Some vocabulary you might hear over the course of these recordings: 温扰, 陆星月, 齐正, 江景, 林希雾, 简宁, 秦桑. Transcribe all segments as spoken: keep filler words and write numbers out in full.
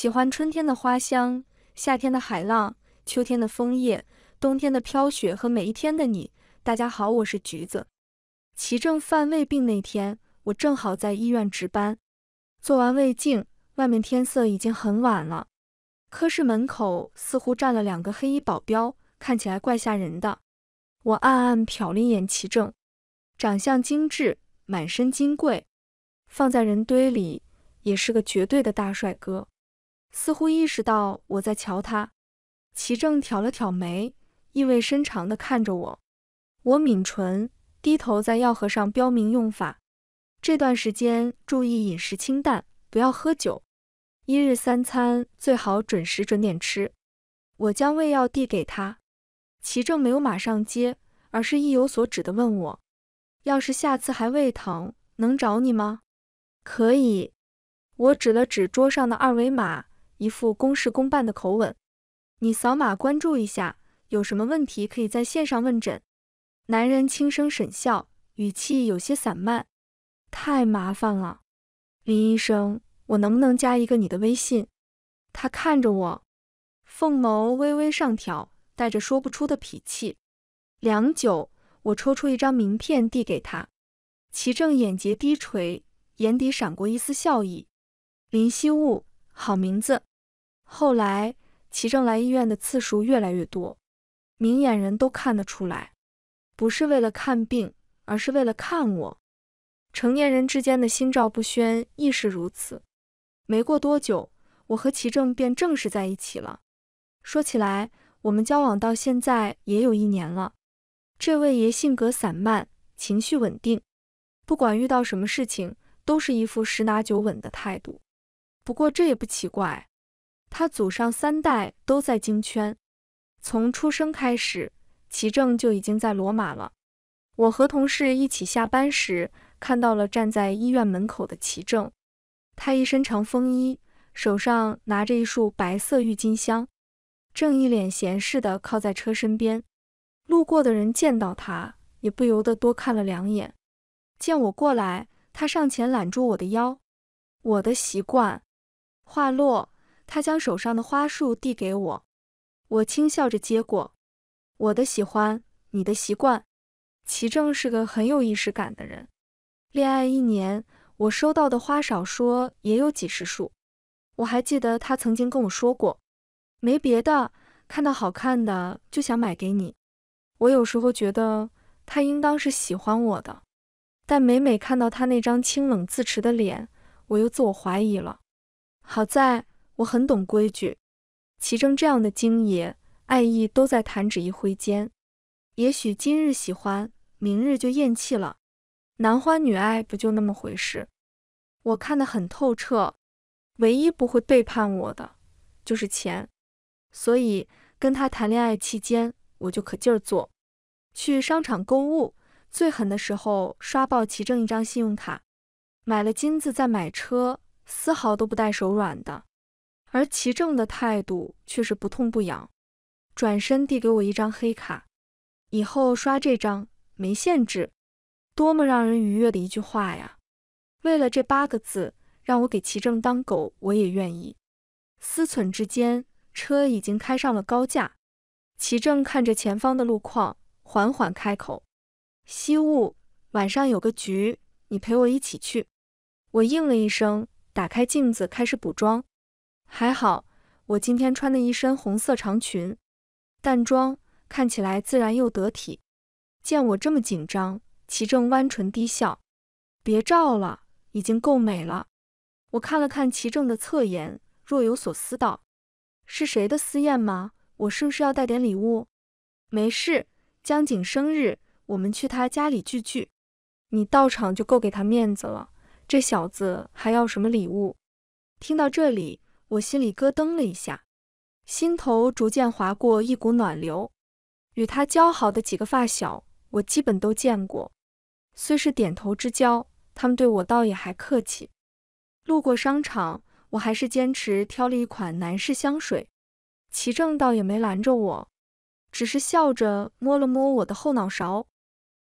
喜欢春天的花香，夏天的海浪，秋天的枫叶，冬天的飘雪和每一天的你。大家好，我是橘子。齐正犯胃病那天，我正好在医院值班，做完胃镜，外面天色已经很晚了。科室门口似乎站了两个黑衣保镖，看起来怪吓人的。我暗暗瞟了一眼齐正，长相精致，满身金贵，放在人堆里也是个绝对的大帅哥。似乎意识到我在瞧他，齐正挑了挑眉，意味深长地看着我。我抿唇，低头在药盒上标明用法。这段时间注意饮食清淡，不要喝酒。一日三餐最好准时准点吃。我将胃药递给他，齐正没有马上接，而是意有所指地问我：“要是下次还胃疼，能找你吗？”“可以。”我指了指桌上的二维码，一副公事公办的口吻：“你扫码关注一下，有什么问题可以在线上问诊。”男人轻声沈笑，语气有些散漫。太麻烦了，林医生，我能不能加一个你的微信？他看着我，凤眸微微上挑，带着说不出的痞气。良久，我抽出一张名片递给他。齐正眼睫低垂，眼底闪过一丝笑意。林希雾，好名字。后来，齐正来医院的次数越来越多，明眼人都看得出来。不是为了看病，而是为了看我。成年人之间的心照不宣亦是如此。没过多久，我和齐正便正式在一起了。说起来，我们交往到现在也有一年了。这位爷性格散漫，情绪稳定，不管遇到什么事情，都是一副十拿九稳的态度。不过这也不奇怪，他祖上三代都在京圈，从出生开始，齐正就已经在罗马了。我和同事一起下班时，看到了站在医院门口的齐正。他一身长风衣，手上拿着一束白色郁金香，正一脸闲适地靠在车身边。路过的人见到他，也不由得多看了两眼。见我过来，他上前揽住我的腰。我的习惯。话落，他将手上的花束递给我，我轻笑着接过。我的喜欢，你的习惯。齐正是个很有仪式感的人。恋爱一年，我收到的花少说也有几十束。我还记得他曾经跟我说过，没别的，看到好看的就想买给你。我有时候觉得他应当是喜欢我的，但每每看到他那张清冷自持的脸，我又自我怀疑了。好在我很懂规矩，齐正这样的精爷爱意都在弹指一挥间，也许今日喜欢，明日就厌弃了。男欢女爱不就那么回事？我看得很透彻，唯一不会背叛我的就是钱，所以跟他谈恋爱期间，我就可劲儿做。去商场购物，最狠的时候刷爆齐正一张信用卡，买了金子再买车，丝毫都不带手软的。而齐正的态度却是不痛不痒。转身递给我一张黑卡，以后刷这张没限制。多么让人愉悦的一句话呀！为了这八个字，让我给齐正当狗，我也愿意。思忖之间，车已经开上了高架。齐正看着前方的路况，缓缓开口：“希雾，晚上有个局，你陪我一起去。”我应了一声，打开镜子开始补妆。还好，我今天穿的一身红色长裙。淡妆看起来自然又得体。见我这么紧张，齐正弯唇低笑：“别照了，已经够美了。”我看了看齐正的侧颜，若有所思道：“是谁的私宴吗？我是不是要带点礼物？”“没事，江景生日，我们去他家里聚聚。你到场就够给他面子了，这小子还要什么礼物？”听到这里，我心里咯噔了一下。心头逐渐划过一股暖流，与他交好的几个发小，我基本都见过，虽是点头之交，他们对我倒也还客气。路过商场，我还是坚持挑了一款男士香水，齐正倒也没拦着我，只是笑着摸了摸我的后脑勺。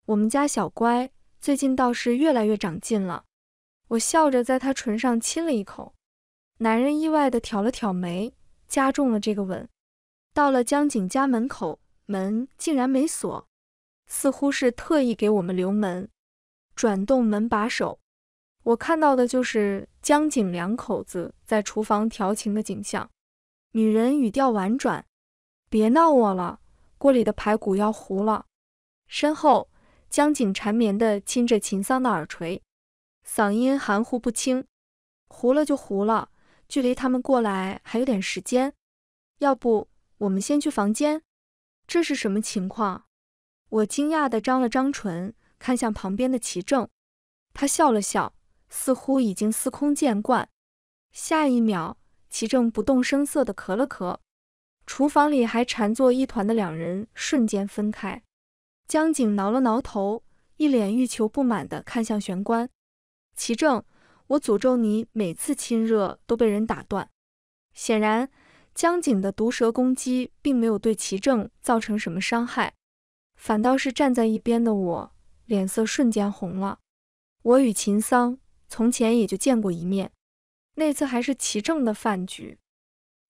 我们家小乖最近倒是越来越长进了，我笑着在他唇上亲了一口。男人意外地挑了挑眉，加重了这个吻。到了江景家门口，门竟然没锁，似乎是特意给我们留门。转动门把手，我看到的就是江景两口子在厨房调情的景象。女人语调婉转：“别闹我了，锅里的排骨要糊了。”身后，江景缠绵地亲着秦桑的耳垂，嗓音含糊不清：“糊了就糊了。 距离他们过来还有点时间，要不我们先去房间？”这是什么情况？我惊讶地张了张唇，看向旁边的齐正，他笑了笑，似乎已经司空见惯。下一秒，齐正不动声色地咳了咳。厨房里还缠作一团的两人瞬间分开。江景挠了挠头，一脸欲求不满地看向玄关。齐正， 我诅咒你每次亲热都被人打断。显然，江景的毒舌攻击并没有对齐正造成什么伤害，反倒是站在一边的我脸色瞬间红了。我与秦桑从前也就见过一面，那次还是齐正的饭局，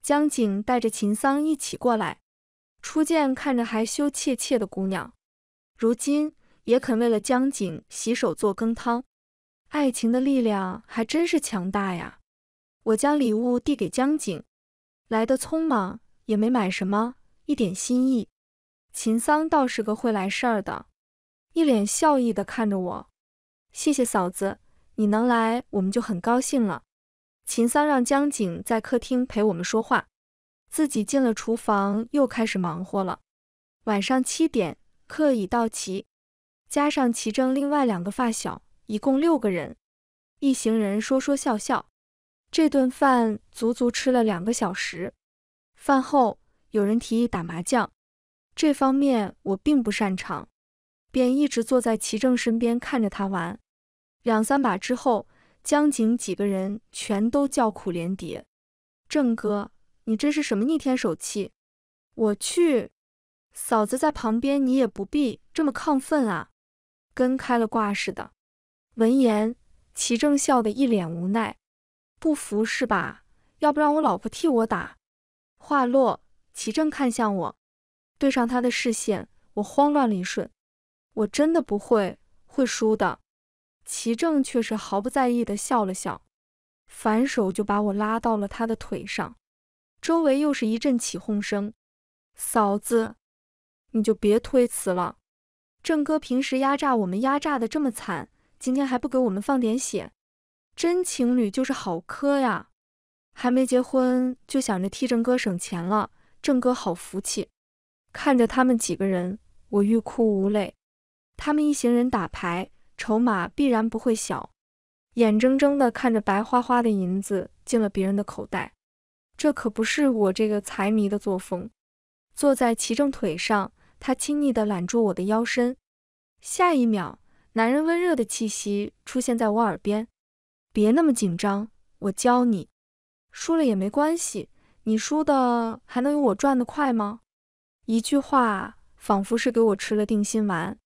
江景带着秦桑一起过来，初见看着还羞怯怯的姑娘，如今也肯为了江景洗手做羹汤。 爱情的力量还真是强大呀！我将礼物递给江景，来得匆忙，也没买什么，一点心意。秦桑倒是个会来事儿的，一脸笑意地看着我：“谢谢嫂子，你能来，我们就很高兴了。”秦桑让江景在客厅陪我们说话，自己进了厨房，又开始忙活了。晚上七点，客已到齐，加上齐正另外两个发小， 一共六个人，一行人说说笑笑，这顿饭足足吃了两个小时。饭后，有人提议打麻将，这方面我并不擅长，便一直坐在齐正身边看着他玩。两三把之后，江景几个人全都叫苦连迭：“正哥，你这是什么逆天手气？”我去，嫂子在旁边，你也不必这么亢奋啊，跟开了挂似的。 闻言，齐正笑得一脸无奈，不服是吧？要不让我老婆替我打？话落，齐正看向我，对上他的视线，我慌乱了一瞬。我真的不会，会输的。齐正却是毫不在意地笑了笑，反手就把我拉到了他的腿上。周围又是一阵起哄声。嫂子，你就别推辞了。正哥平时压榨我们，压榨得这么惨， 今天还不给我们放点血，真情侣就是好磕呀！还没结婚就想着替正哥省钱了，正哥好福气。看着他们几个人，我欲哭无泪。他们一行人打牌，筹码必然不会小，眼睁睁地看着白花花的银子进了别人的口袋，这可不是我这个财迷的作风。坐在齐正腿上，他亲昵地揽住我的腰身，下一秒， 男人温热的气息出现在我耳边，别那么紧张，我教你，输了也没关系，你输的还能有我赚的快吗？一句话仿佛是给我吃了定心丸，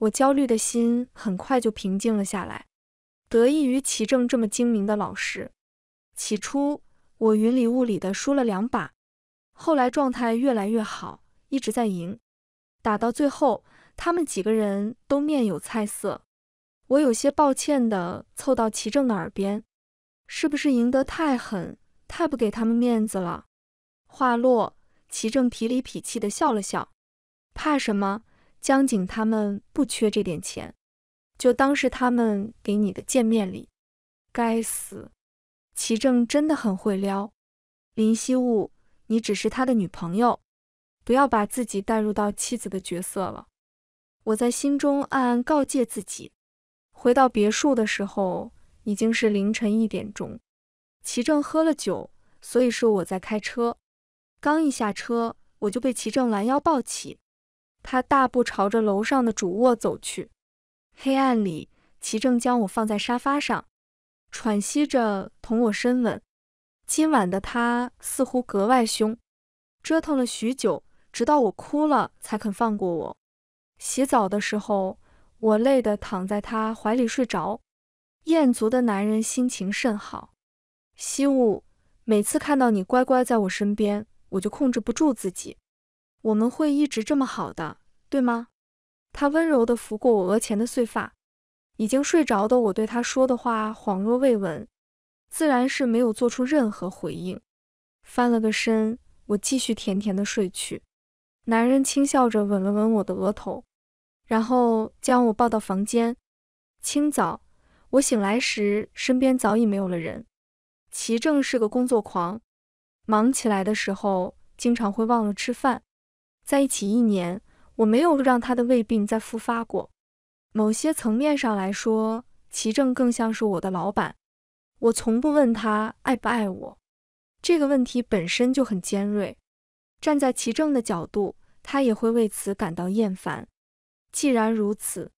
我焦虑的心很快就平静了下来，得益于齐正这么精明的老师。起初我云里雾里的输了两把，后来状态越来越好，一直在赢，打到最后， 他们几个人都面有菜色，我有些抱歉地凑到齐正的耳边：“是不是赢得太狠，太不给他们面子了？”话落，齐正痞里痞气地笑了笑：“怕什么？江景他们不缺这点钱，就当是他们给你的见面礼。”该死，齐正真的很会撩。林希雾，你只是他的女朋友，不要把自己带入到妻子的角色了。 我在心中暗暗告诫自己。回到别墅的时候，已经是凌晨一点钟。齐正喝了酒，所以是我在开车。刚一下车，我就被齐正拦腰抱起，他大步朝着楼上的主卧走去。黑暗里，齐正将我放在沙发上，喘息着同我深吻。今晚的他似乎格外凶，折腾了许久，直到我哭了才肯放过我。 洗澡的时候，我累得躺在他怀里睡着。艳足的男人心情甚好。希雾，每次看到你乖乖在我身边，我就控制不住自己。我们会一直这么好的，对吗？他温柔地拂过我额前的碎发。已经睡着的我对他说的话恍若未闻，自然是没有做出任何回应。翻了个身，我继续甜甜地睡去。男人轻笑着吻了吻我的额头，然后将我抱到房间。清早，我醒来时，身边早已没有了人。齐正是个工作狂，忙起来的时候经常会忘了吃饭。在一起一年，我没有让他的胃病再复发过。某些层面上来说，齐正更像是我的老板。我从不问他爱不爱我，这个问题本身就很尖锐。站在齐正的角度，他也会为此感到厌烦。既然如此，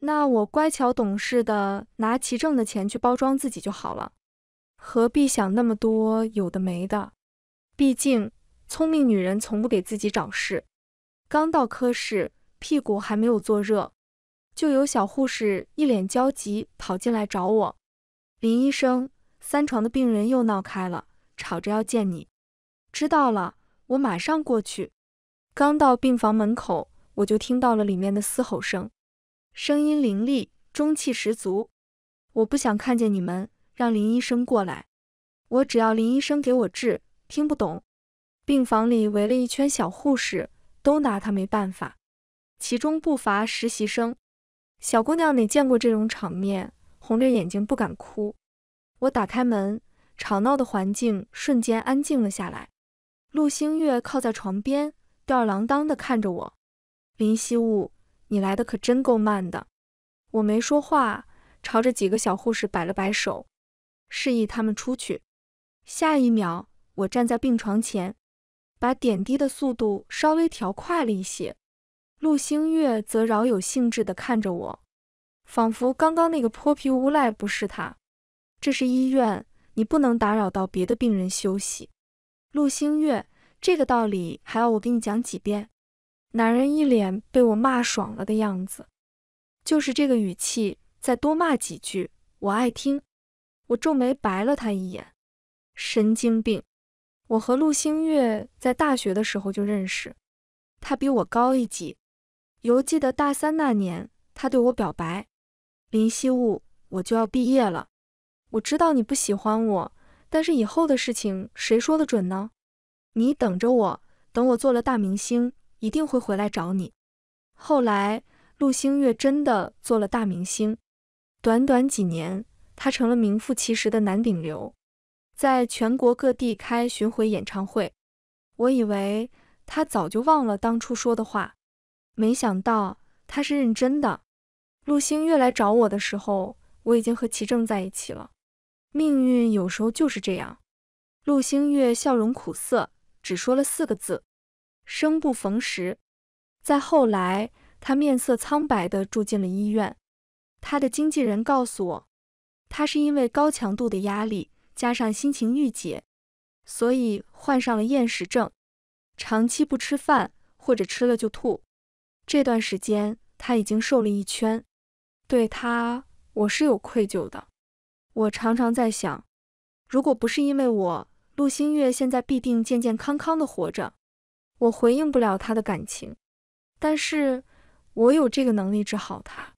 那我乖巧懂事的拿齐正的钱去包装自己就好了。何必想那么多有的没的？毕竟聪明女人从不给自己找事。刚到科室，屁股还没有坐热，就有小护士一脸焦急跑进来找我。林医生，三床的病人又闹开了，吵着要见你。知道了，我马上过去。刚到病房门口，我就听到了里面的嘶吼声，声音凌厉，中气十足。我不想看见你们。让林医生过来，我只要林医生给我治，听不懂。病房里围了一圈小护士，都拿他没办法，其中不乏实习生。小姑娘哪见过这种场面，红着眼睛不敢哭。我打开门，吵闹的环境瞬间安静了下来。陆星月靠在床边，吊儿郎当地看着我。林希雾，你来的可真够慢的。我没说话，朝着几个小护士摆了摆手，示意他们出去。下一秒，我站在病床前，把点滴的速度稍微调快了一些。陆星月则饶有兴致地看着我，仿佛刚刚那个泼皮无赖不是他。这是医院，你不能打扰到别的病人休息。陆星月，这个道理还要我给你讲几遍？男人一脸被我骂爽了的样子，就是这个语气，再多骂几句，我爱听。我皱眉白了他一眼，神经病！我和陆星月在大学的时候就认识，他比我高一级。犹记得大三那年，他对我表白：“林希雾，我就要毕业了，我知道你不喜欢我，但是以后的事情谁说得准呢？你等着我，等我做了大明星，一定会回来找你。”后来，陆星月真的做了大明星，短短几年。他成了名副其实的男顶流，在全国各地开巡回演唱会。我以为他早就忘了当初说的话，没想到他是认真的。陆星月来找我的时候，我已经和齐正在一起了。命运有时候就是这样。陆星月笑容苦涩，只说了四个字：生不逢时。再后来，他面色苍白地住进了医院。他的经纪人告诉我，他是因为高强度的压力加上心情郁结，所以患上了厌食症，长期不吃饭或者吃了就吐。这段时间他已经瘦了一圈，对他我是有愧疚的。我常常在想，如果不是因为我，陆星月现在必定健健康康的活着。我回应不了他的感情，但是我有这个能力治好他。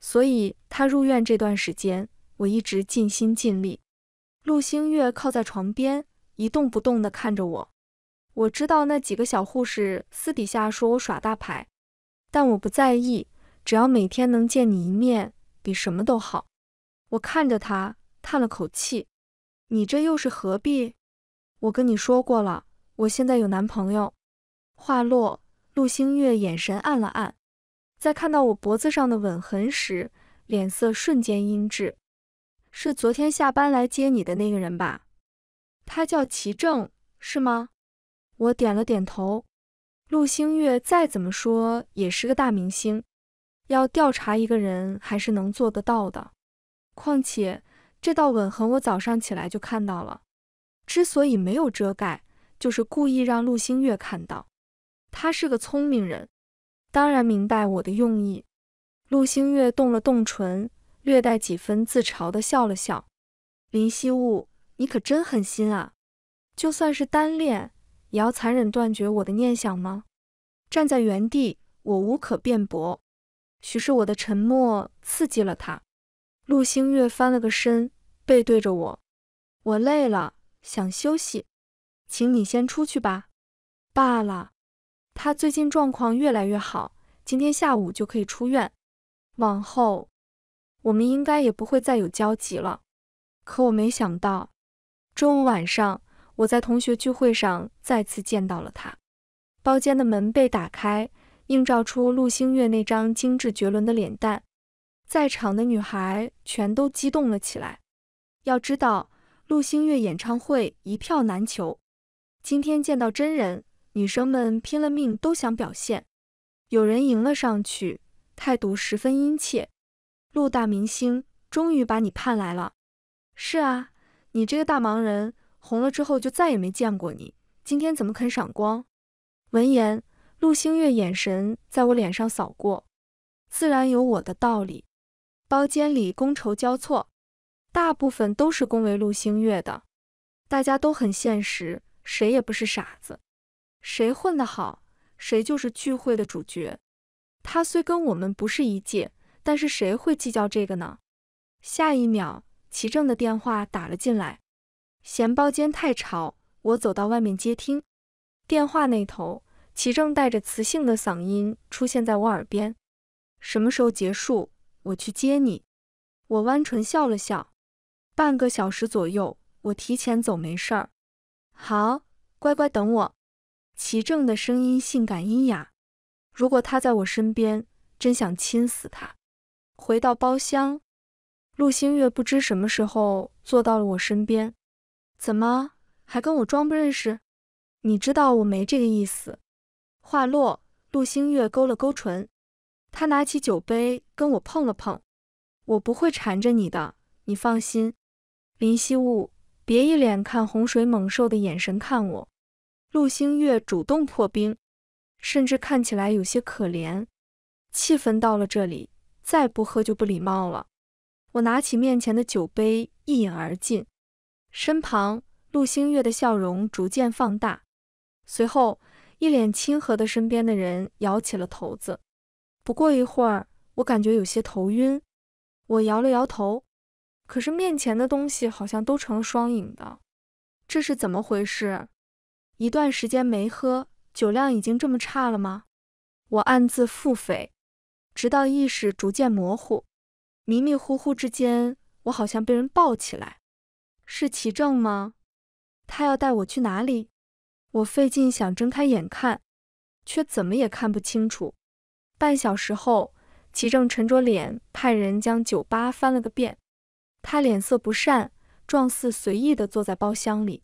所以他入院这段时间，我一直尽心尽力。陆星月靠在床边，一动不动地看着我。我知道那几个小护士私底下说我耍大牌，但我不在意，只要每天能见你一面，比什么都好。我看着他，叹了口气：“你这又是何必？我跟你说过了，我现在有男朋友。”话落，陆星月眼神暗了暗，在看到我脖子上的吻痕时，脸色瞬间阴鸷。是昨天下班来接你的那个人吧？他叫齐正，是吗？我点了点头。陆星月再怎么说也是个大明星，要调查一个人还是能做得到的。况且这道吻痕我早上起来就看到了，之所以没有遮盖，就是故意让陆星月看到。他是个聪明人，当然明白我的用意。陆星月动了动唇，略带几分自嘲地笑了笑。林希雾，你可真狠心啊！就算是单恋，也要残忍断绝我的念想吗？”站在原地，我无可辩驳。许是我的沉默刺激了他，陆星月翻了个身，背对着我。我累了，想休息，请你先出去吧。罢了，他最近状况越来越好，今天下午就可以出院。往后，我们应该也不会再有交集了。可我没想到，周五晚上，我在同学聚会上再次见到了他。包间的门被打开，映照出陆星月那张精致绝伦的脸蛋。在场的女孩全都激动了起来。要知道，陆星月演唱会一票难求。今天见到真人，女生们拼了命都想表现。有人迎了上去，态度十分殷切。陆大明星，终于把你盼来了。是啊，你这个大忙人，红了之后就再也没见过你，今天怎么肯赏光？闻言，陆星月眼神在我脸上扫过，自然有我的道理。包间里觥筹交错，大部分都是恭维陆星月的。大家都很现实，谁也不是傻子，谁混得好，谁就是聚会的主角。他虽跟我们不是一届，但是谁会计较这个呢？下一秒，齐正的电话打了进来，嫌包间太吵，我走到外面接听。电话那头，齐正带着磁性的嗓音出现在我耳边：“什么时候结束？我去接你。”我弯唇笑了笑：“半个小时左右，我提前走没事儿。”“好，乖乖等我。”齐正的声音性感阴雅，如果他在我身边，真想亲死他。回到包厢，陆星月不知什么时候坐到了我身边。怎么还跟我装不认识？你知道我没这个意思。话落，陆星月勾了勾唇，他拿起酒杯跟我碰了碰。我不会缠着你的，你放心。林希雾，别一脸看洪水猛兽的眼神看我。陆星月主动破冰，甚至看起来有些可怜。气氛到了这里，再不喝就不礼貌了。我拿起面前的酒杯一饮而尽，身旁陆星月的笑容逐渐放大，随后一脸亲和的身边的人摇起了头子。不过一会儿，我感觉有些头晕，我摇了摇头，可是面前的东西好像都成了双影的，这是怎么回事？一段时间没喝，酒量已经这么差了吗？我暗自腹诽，直到意识逐渐模糊，迷迷糊糊之间，我好像被人抱起来。是齐正吗？他要带我去哪里？我费劲想睁开眼看，却怎么也看不清楚。半小时后，齐正沉着脸派人将酒吧翻了个遍。他脸色不善，状似随意地坐在包厢里，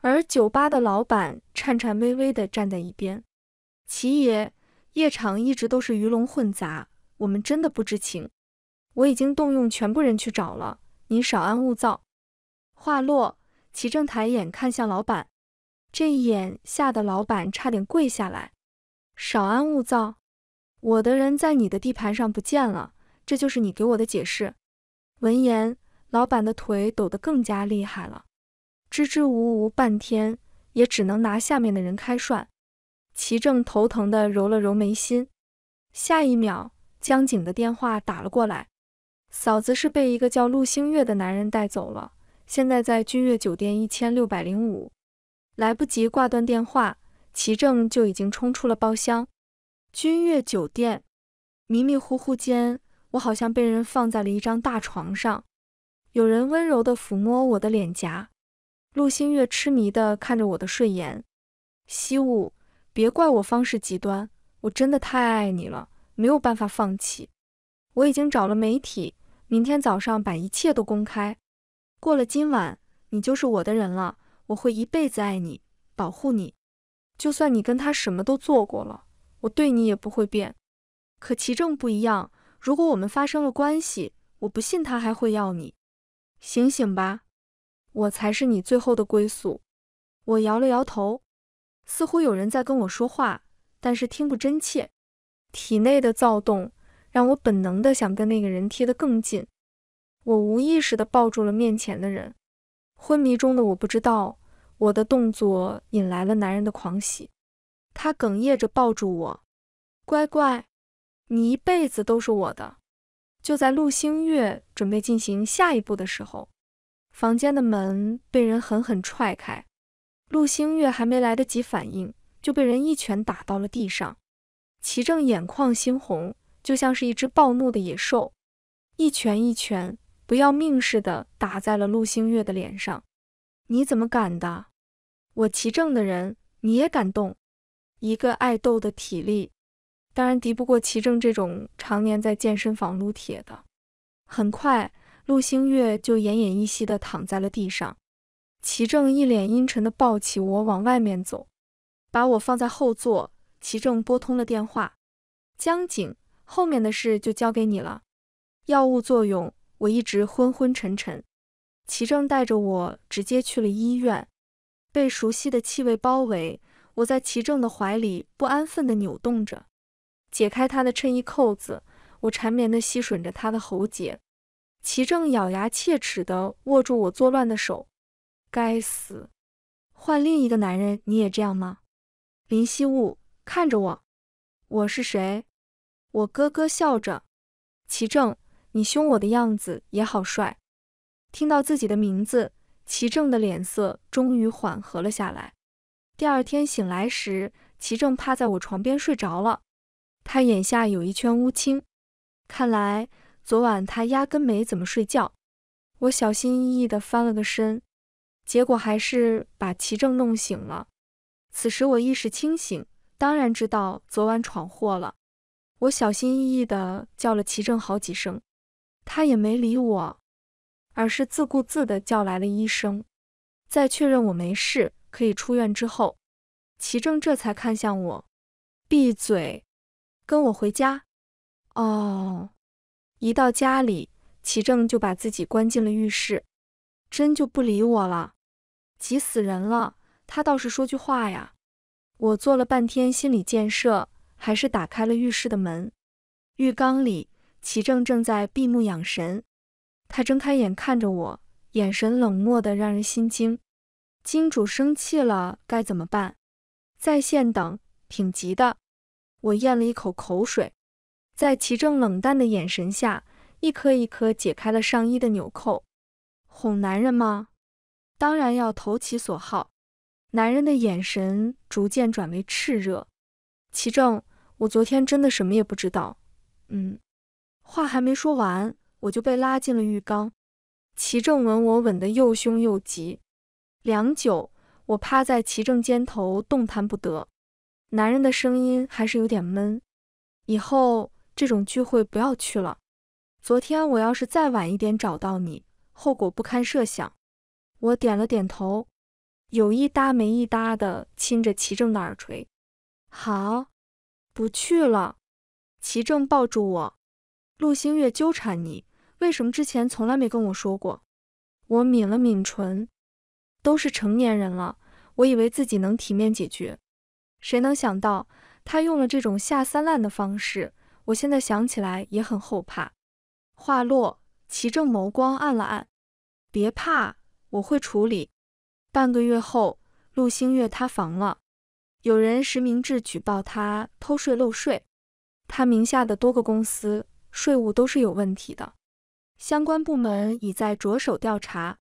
而酒吧的老板颤颤巍巍地站在一边。齐爷，夜场一直都是鱼龙混杂，我们真的不知情。我已经动用全部人去找了，您稍安勿躁。话落，齐正抬眼看向老板，这一眼吓得老板差点跪下来。稍安勿躁，我的人在你的地盘上不见了，这就是你给我的解释？闻言，老板的腿抖得更加厉害了，支支吾吾半天，也只能拿下面的人开涮。齐正头疼地揉了揉眉心，下一秒，江景的电话打了过来。嫂子是被一个叫陆星月的男人带走了，现在在君悦酒店一千六百零五。来不及挂断电话，齐正就已经冲出了包厢。君悦酒店，迷迷糊糊间，我好像被人放在了一张大床上，有人温柔地抚摸我的脸颊。陆星月痴迷地看着我的睡颜，希雾，别怪我方式极端，我真的太爱你了，没有办法放弃。我已经找了媒体，明天早上把一切都公开。过了今晚，你就是我的人了，我会一辈子爱你，保护你。就算你跟他什么都做过了，我对你也不会变。可齐正不一样，如果我们发生了关系，我不信他还会要你。醒醒吧，我才是你最后的归宿。我摇了摇头，似乎有人在跟我说话，但是听不真切。体内的躁动让我本能地想跟那个人贴得更近。我无意识地抱住了面前的人，昏迷中的我不知道，我的动作引来了男人的狂喜。他哽咽着抱住我：“乖乖，你一辈子都是我的。”就在陆星月准备进行下一步的时候，房间的门被人狠狠踹开，陆星月还没来得及反应，就被人一拳打到了地上。齐正眼眶猩红，就像是一只暴怒的野兽，一拳一拳不要命似的打在了陆星月的脸上。“你怎么敢的？我齐正的人你也敢动？”一个爱斗的体力，当然敌不过齐正这种常年在健身房撸铁的。很快，陆星月就奄奄一息地躺在了地上。齐正一脸阴沉地抱起我往外面走，把我放在后座。齐正拨通了电话：“江警，后面的事就交给你了。”药物作用，我一直昏昏沉沉。齐正带着我直接去了医院。被熟悉的气味包围，我在齐正的怀里不安分地扭动着。解开他的衬衣扣子，我缠绵地吸吮着他的喉结。齐正咬牙切齿地握住我作乱的手：“该死，换另一个男人你也这样吗？”林希雾看着我：“我是谁？”我咯咯笑着：“齐正，你凶我的样子也好帅。”听到自己的名字，齐正的脸色终于缓和了下来。第二天醒来时，齐正趴在我床边睡着了，他眼下有一圈乌青，看来昨晚他压根没怎么睡觉。我小心翼翼地翻了个身，结果还是把齐正弄醒了。此时我意识清醒，当然知道昨晚闯祸了。我小心翼翼地叫了齐正好几声，他也没理我，而是自顾自地叫来了医生。在确认我没事可以出院之后，齐正这才看向我：“闭嘴，跟我回家。”哦，一到家里，齐正就把自己关进了浴室，真就不理我了，急死人了。他倒是说句话呀。我做了半天心理建设，还是打开了浴室的门。浴缸里，齐正正在闭目养神，他睁开眼看着我，眼神冷漠的让人心惊。金主生气了该怎么办？在线等，挺急的。我咽了一口口水，在齐正冷淡的眼神下，一颗一颗解开了上衣的纽扣。哄男人吗？当然要投其所好。男人的眼神逐渐转为炽热。齐正，我昨天真的什么也不知道。嗯，话还没说完，我就被拉进了浴缸。齐正吻我吻得又凶又急，良久，我趴在齐正肩头动弹不得。男人的声音还是有点闷：“以后这种聚会不要去了。昨天我要是再晚一点找到你，后果不堪设想。”我点了点头，有一搭没一搭的亲着齐正的耳垂。“好，不去了。”齐正抱住我：“陆星月纠缠你，为什么之前从来没跟我说过？”我抿了抿唇：“都是成年人了，我以为自己能体面解决。”谁能想到，他用了这种下三滥的方式，我现在想起来也很后怕。话落，齐正眸光暗了暗：“别怕，我会处理。”半个月后，陆星月塌房了，有人实名制举报他偷税漏税，他名下的多个公司税务都是有问题的，相关部门已在着手调查。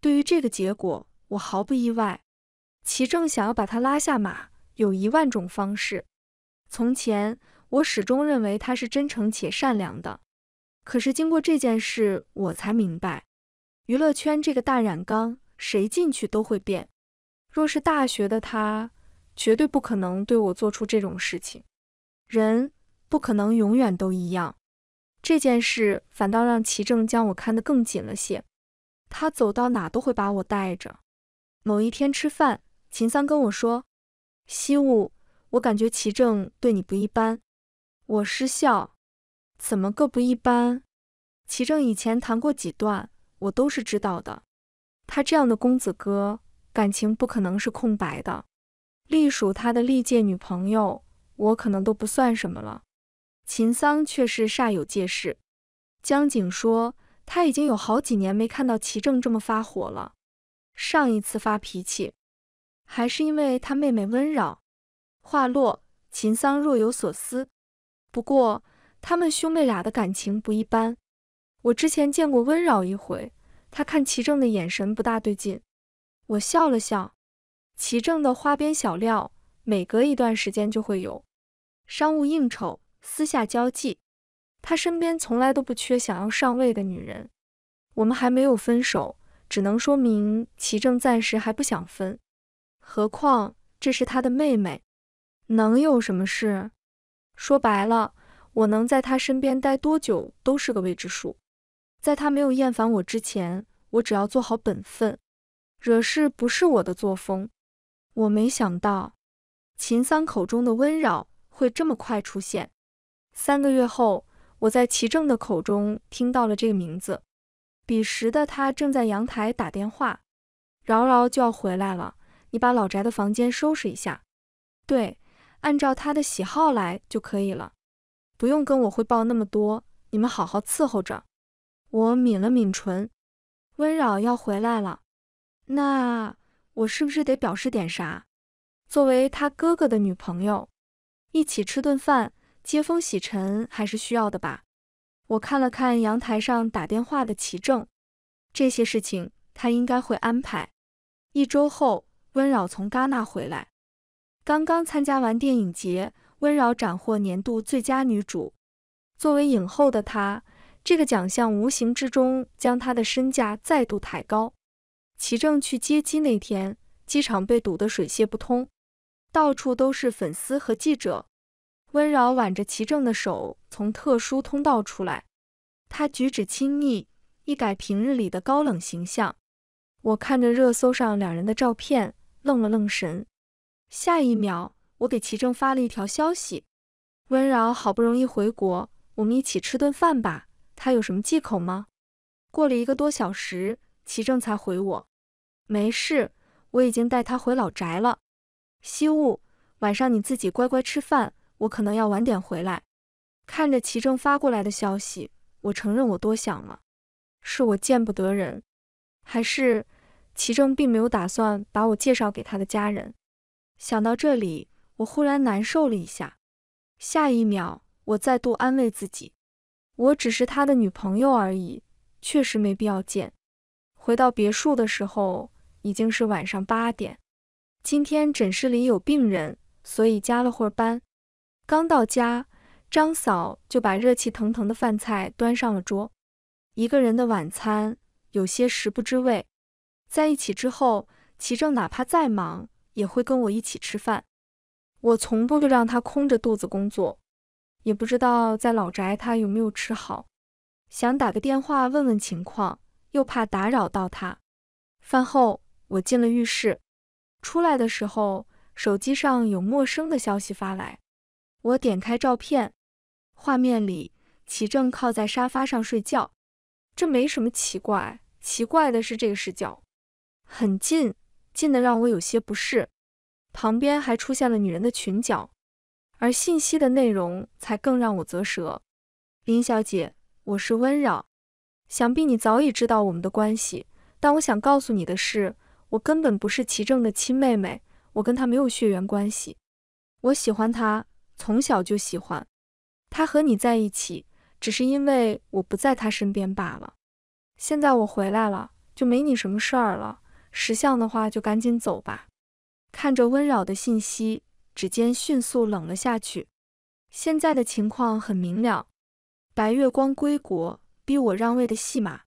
对于这个结果，我毫不意外。齐正想要把他拉下马，有一万种方式。从前我始终认为他是真诚且善良的，可是经过这件事，我才明白，娱乐圈这个大染缸，谁进去都会变。若是大学的他，绝对不可能对我做出这种事情。人不可能永远都一样。这件事反倒让齐正将我看得更紧了些，他走到哪都会把我带着。某一天吃饭，秦桑跟我说：“希雾，我感觉齐正对你不一般。”我失笑：“怎么个不一般？齐正以前谈过几段，我都是知道的。他这样的公子哥，感情不可能是空白的。隶属他的历届女朋友，我可能都不算什么了。”秦桑却是煞有介事：“江景说，他已经有好几年没看到齐正这么发火了。上一次发脾气，还是因为他妹妹温扰。话落，秦桑若有所思。不过，他们兄妹俩的感情不一般。我之前见过温扰一回，他看齐正的眼神不大对劲。我笑了笑。齐正的花边小料，每隔一段时间就会有。商务应酬，私下交际，他身边从来都不缺想要上位的女人。我们还没有分手，只能说明齐正暂时还不想分。何况这是他的妹妹，能有什么事？说白了，我能在他身边待多久都是个未知数。在他没有厌烦我之前，我只要做好本分。惹事不是我的作风。我没想到，秦桑口中的温扰会这么快出现。三个月后，我在齐正的口中听到了这个名字。彼时的他正在阳台打电话，饶饶就要回来了，你把老宅的房间收拾一下。对，按照他的喜好来就可以了，不用跟我汇报那么多，你们好好伺候着。我抿了抿唇，温扰要回来了，那我是不是得表示点啥？作为他哥哥的女朋友，一起吃顿饭，接风洗尘还是需要的吧。我看了看阳台上打电话的齐正，这些事情他应该会安排。一周后，温扰从戛纳回来，刚刚参加完电影节，温扰斩获年度最佳女主。作为影后的她，这个奖项无形之中将她的身价再度抬高。齐正去接机那天，机场被堵得水泄不通，到处都是粉丝和记者。温扰挽着齐正的手从特殊通道出来，他举止亲昵，一改平日里的高冷形象。我看着热搜上两人的照片，愣了愣神。下一秒，我给齐正发了一条消息：“温扰好不容易回国，我们一起吃顿饭吧。他有什么忌口吗？”过了一个多小时，齐正才回我：“没事，我已经带他回老宅了。西雾，晚上你自己乖乖吃饭。”我可能要晚点回来。看着齐正发过来的消息，我承认我多想了，是我见不得人，还是齐正并没有打算把我介绍给他的家人？想到这里，我忽然难受了一下。下一秒，我再度安慰自己，我只是他的女朋友而已，确实没必要见。回到别墅的时候，已经是晚上八点。今天诊室里有病人，所以加了会儿班。刚到家，张嫂就把热气腾腾的饭菜端上了桌。一个人的晚餐有些食不知味。在一起之后，齐正哪怕再忙，也会跟我一起吃饭。我从不让他空着肚子工作，也不知道在老宅他有没有吃好。想打个电话问问情况，又怕打扰到他。饭后，我进了浴室，出来的时候，手机上有陌生的消息发来。我点开照片，画面里齐正靠在沙发上睡觉，这没什么奇怪，奇怪的是这个视角，很近，近的让我有些不适。旁边还出现了女人的裙角，而信息的内容才更让我啧舌。林小姐，我是温扰，想必你早已知道我们的关系，但我想告诉你的是，我根本不是齐正的亲妹妹，我跟她没有血缘关系，我喜欢她。从小就喜欢他，和你在一起只是因为我不在他身边罢了。现在我回来了，就没你什么事儿了，识相的话就赶紧走吧。看着温扰的信息，指尖迅速冷了下去。现在的情况很明了，白月光归国，逼我让位的戏码。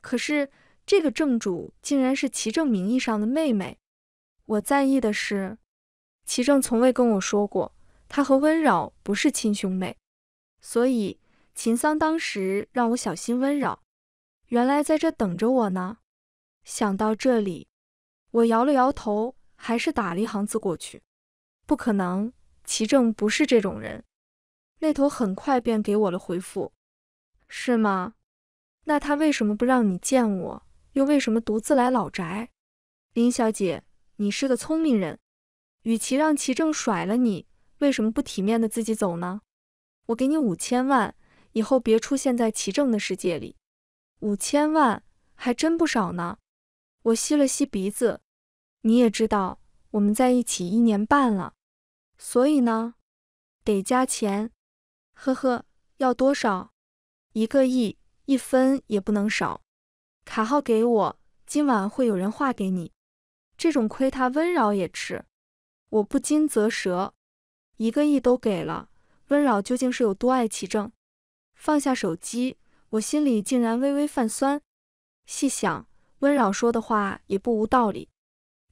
可是这个正主竟然是齐正名义上的妹妹。我在意的是，齐正从未跟我说过他和温扰不是亲兄妹，所以秦桑当时让我小心温扰，原来在这等着我呢。想到这里，我摇了摇头，还是打了一行字过去。不可能，齐正不是这种人。那头很快便给我了回复。是吗？那他为什么不让你见我，又为什么独自来老宅？林小姐，你是个聪明人，与其让齐正甩了你，为什么不体面的自己走呢？我给你五千万，以后别出现在齐正的世界里。五千万，还真不少呢。我吸了吸鼻子，你也知道，我们在一起一年半了，所以呢，得加钱。呵呵，要多少？一个亿，一分也不能少。卡号给我，今晚会有人划给你。这种亏他温娆也吃，我不禁啧舌。一个亿都给了，温娆究竟是有多爱其正？放下手机，我心里竟然微微泛酸。细想，温娆说的话也不无道理。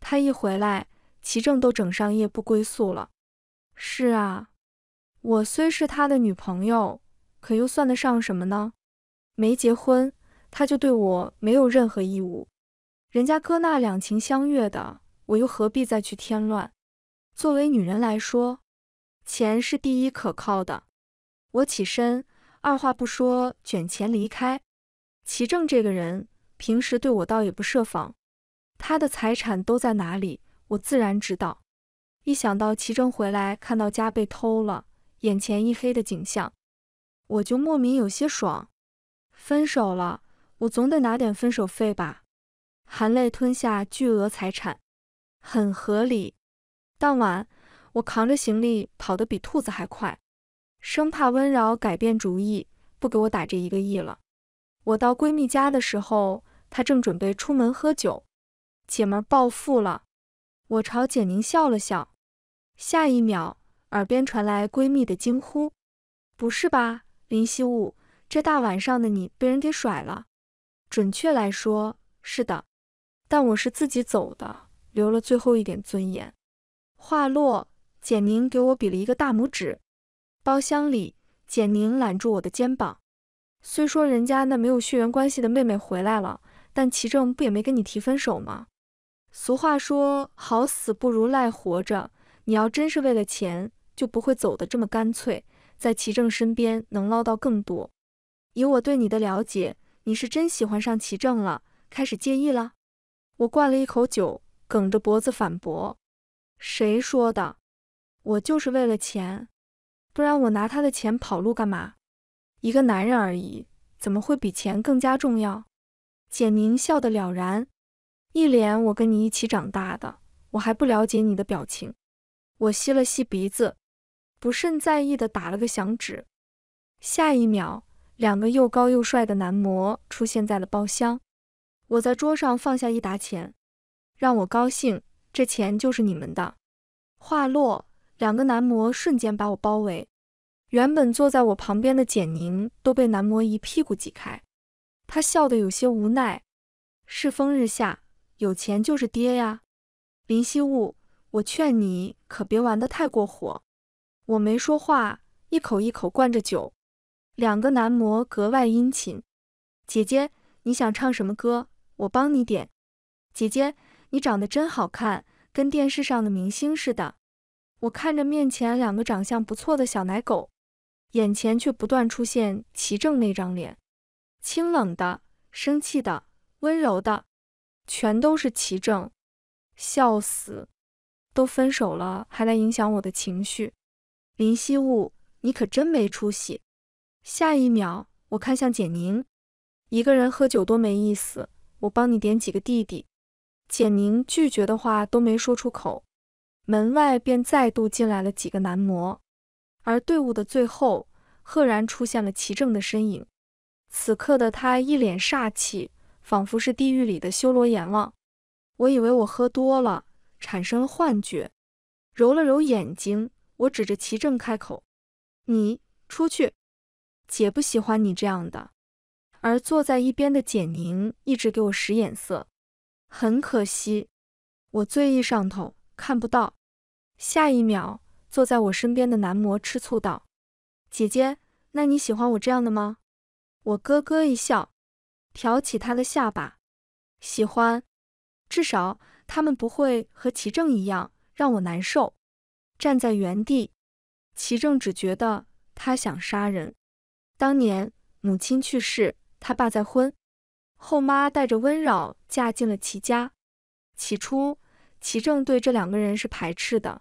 他一回来，齐正都整上夜不归宿了。是啊，我虽是他的女朋友，可又算得上什么呢？没结婚，他就对我没有任何义务。人家哥那两情相悦的，我又何必再去添乱？作为女人来说，钱是第一可靠的。我起身，二话不说卷钱离开。齐正这个人平时对我倒也不设防，他的财产都在哪里，我自然知道。一想到齐正回来看到家被偷了，眼前一黑的景象，我就莫名有些爽。分手了，我总得拿点分手费吧。含泪吞下巨额财产，很合理。当晚，我扛着行李跑得比兔子还快，生怕温娆改变主意，不给我打这一个亿了。我到闺蜜家的时候，她正准备出门喝酒，姐们暴富了。我朝简宁笑了笑，下一秒，耳边传来闺蜜的惊呼：“不是吧，林希雾，这大晚上的你被人给甩了？”准确来说，是的，但我是自己走的，留了最后一点尊严。话落，简宁给我比了一个大拇指。包厢里，简宁揽住我的肩膀。虽说人家那没有血缘关系的妹妹回来了，但齐正不也没跟你提分手吗？俗话说，好死不如赖活着。你要真是为了钱，就不会走得这么干脆，在齐正身边能捞到更多。以我对你的了解，你是真喜欢上齐正了，开始介意了？我灌了一口酒，梗着脖子反驳：“谁说的？我就是为了钱，不然我拿他的钱跑路干嘛？”一个男人而已，怎么会比钱更加重要？简宁笑得了然，一脸我跟你一起长大的，我还不了解你的表情。我吸了吸鼻子，不甚在意地打了个响指。下一秒，两个又高又帅的男模出现在了包厢。我在桌上放下一沓钱，让我高兴，这钱就是你们的。话落，两个男模瞬间把我包围。原本坐在我旁边的简宁都被男模一屁股挤开，他笑得有些无奈。世风日下，有钱就是爹呀。林希雾，我劝你可别玩得太过火。我没说话，一口一口灌着酒。两个男模格外殷勤。姐姐，你想唱什么歌？我帮你点。姐姐，你长得真好看，跟电视上的明星似的。我看着面前两个长相不错的小奶狗。眼前却不断出现齐正那张脸，清冷的、生气的、温柔的，全都是齐正。笑死，都分手了还来影响我的情绪。林希雾，你可真没出息。下一秒，我看向简宁，一个人喝酒多没意思，我帮你点几个弟弟。简宁拒绝的话都没说出口，门外便再度进来了几个男模。而队伍的最后，赫然出现了齐正的身影。此刻的他一脸煞气，仿佛是地狱里的修罗阎王。我以为我喝多了，产生了幻觉。揉了揉眼睛，我指着齐正开口：“你出去，姐不喜欢你这样的。”而坐在一边的简宁一直给我使眼色。很可惜，我醉意上头，看不到。下一秒，坐在我身边的男模吃醋道：“姐姐，那你喜欢我这样的吗？”我咯咯一笑，挑起他的下巴：“喜欢，至少他们不会和齐正一样让我难受。”站在原地，齐正只觉得他想杀人。当年母亲去世，他爸再婚，后妈带着温娆嫁进了齐家。起初，齐正对这两个人是排斥的。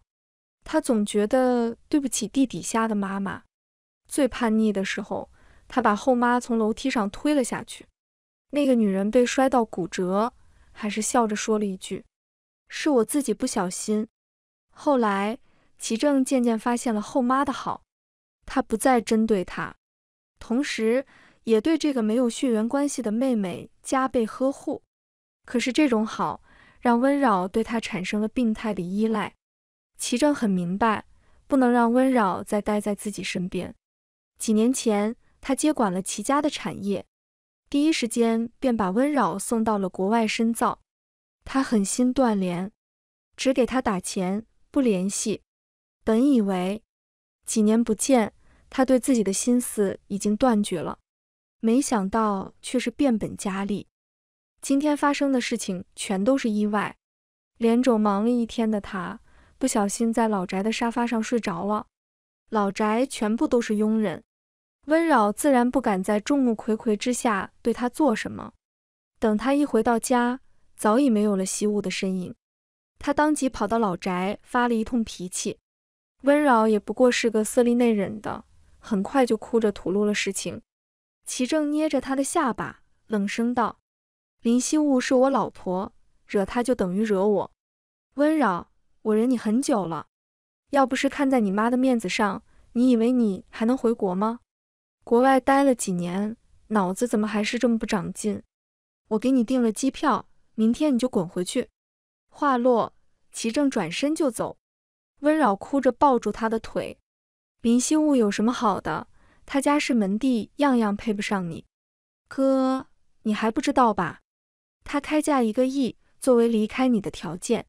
他总觉得对不起地底下的妈妈。最叛逆的时候，他把后妈从楼梯上推了下去，那个女人被摔到骨折，还是笑着说了一句：“是我自己不小心。”后来，齐正渐渐发现了后妈的好，她不再针对她，同时也对这个没有血缘关系的妹妹加倍呵护。可是这种好，让温扰对她产生了病态的依赖。齐正很明白，不能让温扰再待在自己身边。几年前，他接管了齐家的产业，第一时间便把温扰送到了国外深造。他狠心断联，只给他打钱，不联系。本以为几年不见，他对自己的心思已经断绝了，没想到却是变本加厉。今天发生的事情全都是意外，连轴忙了一天的他，不小心在老宅的沙发上睡着了。老宅全部都是佣人，温扰自然不敢在众目睽睽之下对他做什么。等他一回到家，早已没有了习武的身影。他当即跑到老宅发了一通脾气。温扰也不过是个色厉内荏的，很快就哭着吐露了事情。齐正捏着他的下巴，冷声道：“林希雾是我老婆，惹她就等于惹我。温扰，我忍你很久了，要不是看在你妈的面子上，你以为你还能回国吗？国外待了几年，脑子怎么还是这么不长进？我给你订了机票，明天你就滚回去。”话落，齐正转身就走。温扰哭着抱住他的腿：“林希雾有什么好的？他家世门第，样样配不上你。哥，你还不知道吧？他开价一个亿作为离开你的条件，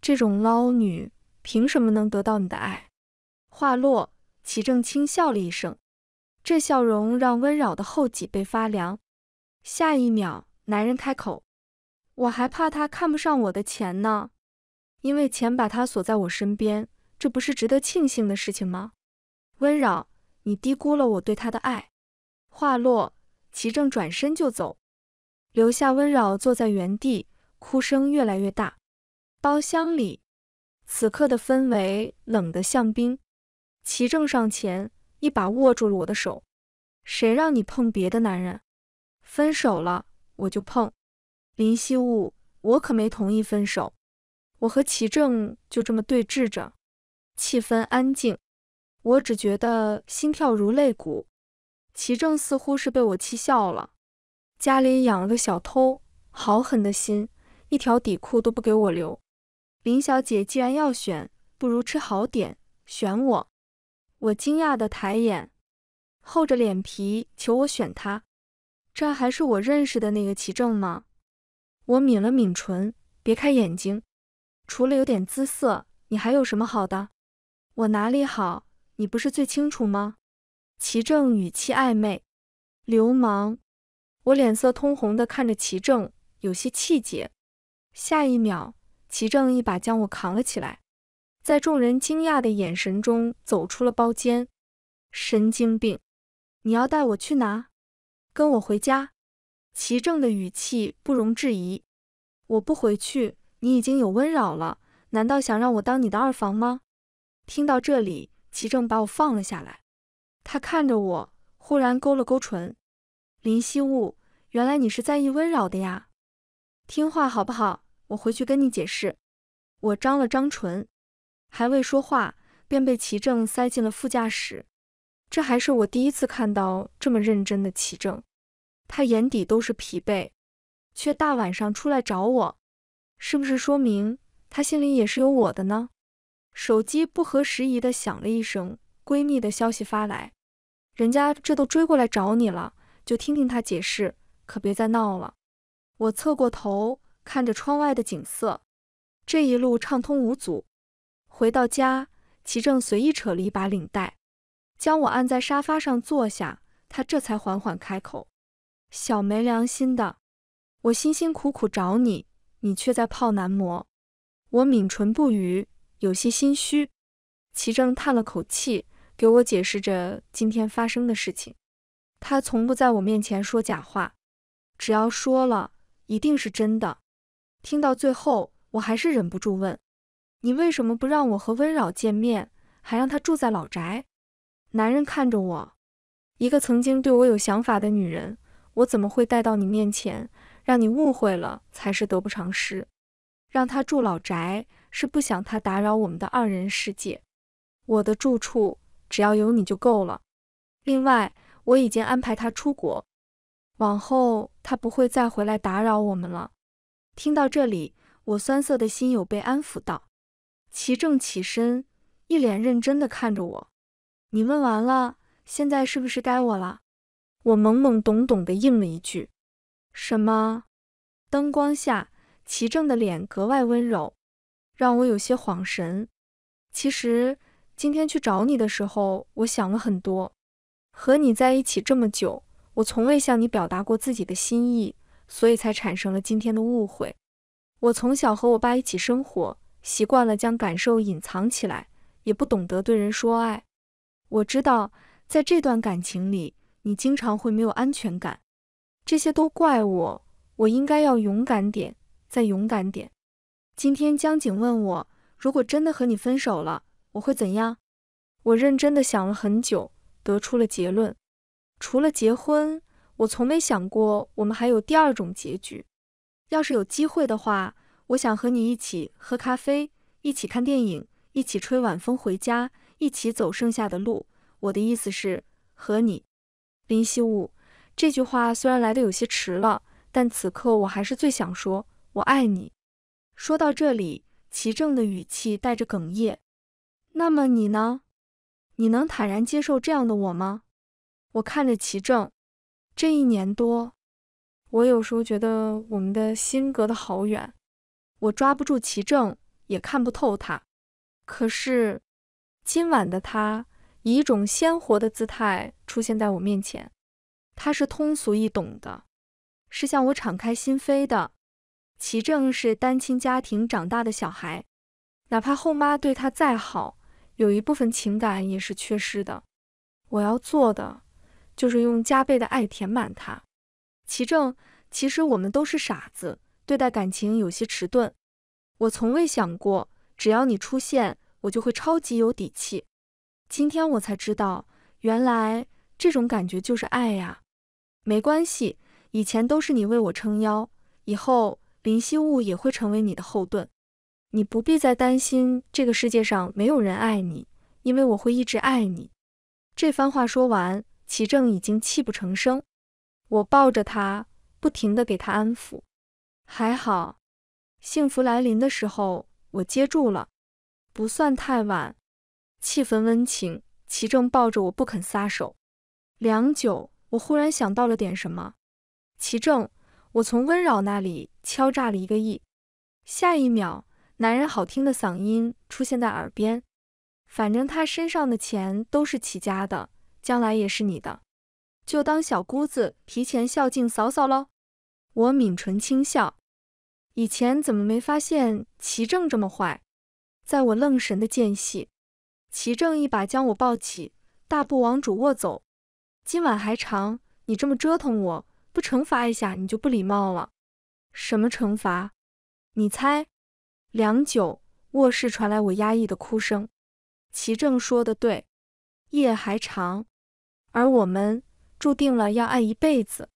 这种捞女凭什么能得到你的爱？”话落，齐正轻笑了一声。这笑容让温扰的后脊背发凉。下一秒，男人开口：“我还怕他看不上我的钱呢，因为钱把他锁在我身边，这不是值得庆幸的事情吗？温扰，你低估了我对他的爱。”话落，齐正转身就走，留下温扰坐在原地，哭声越来越大。包厢里，此刻的氛围冷得像冰。齐正上前，一把握住了我的手：“谁让你碰别的男人？分手了我就碰。林希雾，我可没同意分手。”我和齐正就这么对峙着，气氛安静，我只觉得心跳如肋骨。齐正似乎是被我气笑了。家里养了个小偷，好狠的心，一条底裤都不给我留。林小姐既然要选，不如吃好点，选我。我惊讶的抬眼，厚着脸皮求我选他。这还是我认识的那个齐正吗？我抿了抿唇，别开眼睛，除了有点姿色，你还有什么好的？我哪里好，你不是最清楚吗？齐正语气暧昧。流氓！我脸色通红的看着齐正，有些气结。下一秒，齐正一把将我扛了起来，在众人惊讶的眼神中走出了包间。神经病！你要带我去哪？跟我回家。齐正的语气不容置疑。我不回去，你已经有温扰了，难道想让我当你的二房吗？听到这里，齐正把我放了下来。他看着我，忽然勾了勾唇：“林希雾，原来你是在意温扰的呀。听话好不好？我回去跟你解释。”我张了张唇。还未说话，便被齐正塞进了副驾驶。这还是我第一次看到这么认真的齐正，他眼底都是疲惫，却大晚上出来找我，是不是说明他心里也是有我的呢？手机不合时宜的响了一声，闺蜜的消息发来：“人家这都追过来找你了，就听听他解释，可别再闹了。”我侧过头看着窗外的景色，这一路畅通无阻。回到家，齐正随意扯了一把领带，将我按在沙发上坐下，他这才缓缓开口：“小没良心的，我辛辛苦苦找你，你却在泡男模。”我抿唇不语，有些心虚。齐正叹了口气，给我解释着今天发生的事情。他从不在我面前说假话，只要说了，一定是真的。听到最后，我还是忍不住问：“你为什么不让我和温扰见面，还让他住在老宅？”男人看着我，一个曾经对我有想法的女人，我怎么会带到你面前，让你误会了才是得不偿失。让他住老宅是不想他打扰我们的二人世界。我的住处只要有你就够了。另外，我已经安排他出国，往后他不会再回来打扰我们了。听到这里，我酸涩的心有被安抚到。齐正起身，一脸认真的看着我：“你问完了，现在是不是该我了？”我懵懵懂懂的应了一句：“什么？”灯光下，齐正的脸格外温柔，让我有些恍神。其实今天去找你的时候，我想了很多。和你在一起这么久，我从未向你表达过自己的心意，所以才产生了今天的误会。我从小和我爸一起生活，习惯了将感受隐藏起来，也不懂得对人说爱。我知道，在这段感情里，你经常会没有安全感，这些都怪我，我应该要勇敢点，再勇敢点。今天江景问我，如果真的和你分手了，我会怎样？我认真的想了很久，得出了结论：除了结婚，我从没想过我们还有第二种结局。要是有机会的话，我想和你一起喝咖啡，一起看电影，一起吹晚风回家，一起走剩下的路。我的意思是，和你。林希武，这句话虽然来得有些迟了，但此刻我还是最想说，我爱你。说到这里，齐正的语气带着哽咽。那么你呢？你能坦然接受这样的我吗？我看着齐正，这一年多，我有时候觉得我们的心隔得好远，我抓不住齐正，也看不透他。可是，今晚的他以一种鲜活的姿态出现在我面前，他是通俗易懂的，是向我敞开心扉的。齐正是单亲家庭长大的小孩，哪怕后妈对他再好，有一部分情感也是缺失的。我要做的就是用加倍的爱填满它。齐正，其实我们都是傻子，对待感情有些迟钝。我从未想过，只要你出现，我就会超级有底气。今天我才知道，原来这种感觉就是爱呀！没关系，以前都是你为我撑腰，以后林希雾也会成为你的后盾。你不必再担心这个世界上没有人爱你，因为我会一直爱你。这番话说完，齐正已经泣不成声。我抱着他，不停地给他安抚。还好，幸福来临的时候，我接住了，不算太晚。气氛温情，齐正抱着我不肯撒手。良久，我忽然想到了点什么。齐正，我从温扰那里敲诈了一个亿。下一秒，男人好听的嗓音出现在耳边。反正他身上的钱都是齐家的，将来也是你的，就当小姑子提前孝敬嫂嫂喽。我抿唇轻笑，以前怎么没发现齐正这么坏？在我愣神的间隙，齐正一把将我抱起，大步往主卧走。今晚还长，你这么折腾我，不惩罚一下你就不礼貌了。什么惩罚？你猜？良久，卧室传来我压抑的哭声。齐正说的对，夜还长，而我们注定了要爱一辈子。